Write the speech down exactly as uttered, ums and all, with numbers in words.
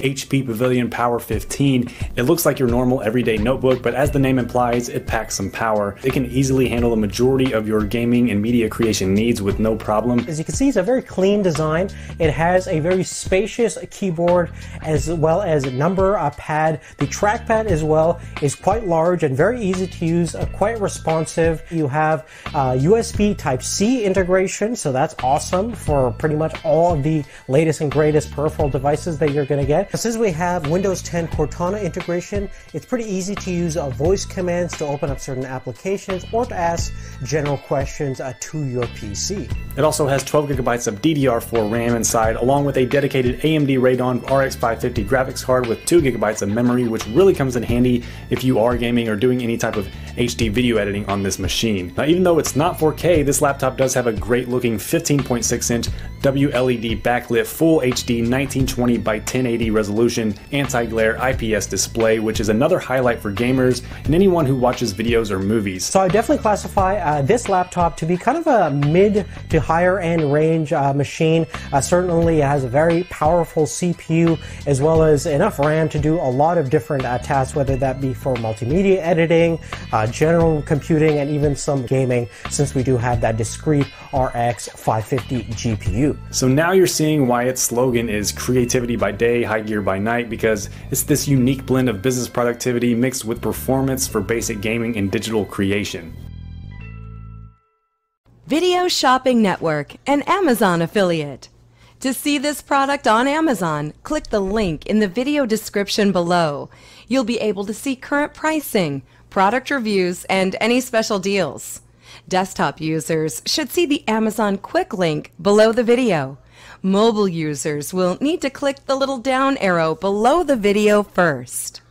the H P Pavilion Power fifteen. It looks like your normal everyday notebook, but as the name implies, it packs some power. It can easily handle the majority of your gaming and media creation needs with no problem. As you can see, it's a very clean design. It has a very spacious keyboard as well as a number a pad. The trackpad as well is quite large and very easy to use, uh, quite responsive. You have uh, U S B Type C integration, so that's awesome for pretty much all of the latest and greatest peripheral devices that you're going to get. Since we have Windows ten Cortana integration, it's pretty easy to use uh, voice commands to open up certain applications or to ask general questions uh, to your P C. It also has twelve gigabytes of D D R four RAM inside, along with a dedicated A M D Radeon R X five fifty graphics card with two gigabytes of memory, which really comes in handy if you are gaming or doing any type of H D video editing on this machine. Now, even though it's not four K, this laptop does have a great looking fifteen point six inch W L E D backlit full H D nineteen twenty by ten eighty resolution anti-glare I P S display, which is another highlight for gamers and anyone who watches videos or movies. So I definitely classify uh, this laptop to be kind of a mid to higher end range uh, machine. Uh, certainly it has a very powerful C P U as well as enough RAM to do a lot of different uh, tasks, whether that be for multimedia editing, uh, general computing, and even some gaming, since we do have that discrete R X five fifty G P U. So now you're seeing why its slogan is creativity by day, high gear by night, because it's this unique blend of business productivity mixed with performance for basic gaming and digital creation. Video Shopping Network, an Amazon affiliate. To see this product on Amazon, click the link in the video description below. You'll be able to see current pricing, product reviews, and any special deals. Desktop users should see the Amazon quick link below the video. Mobile users will need to click the little down arrow below the video first.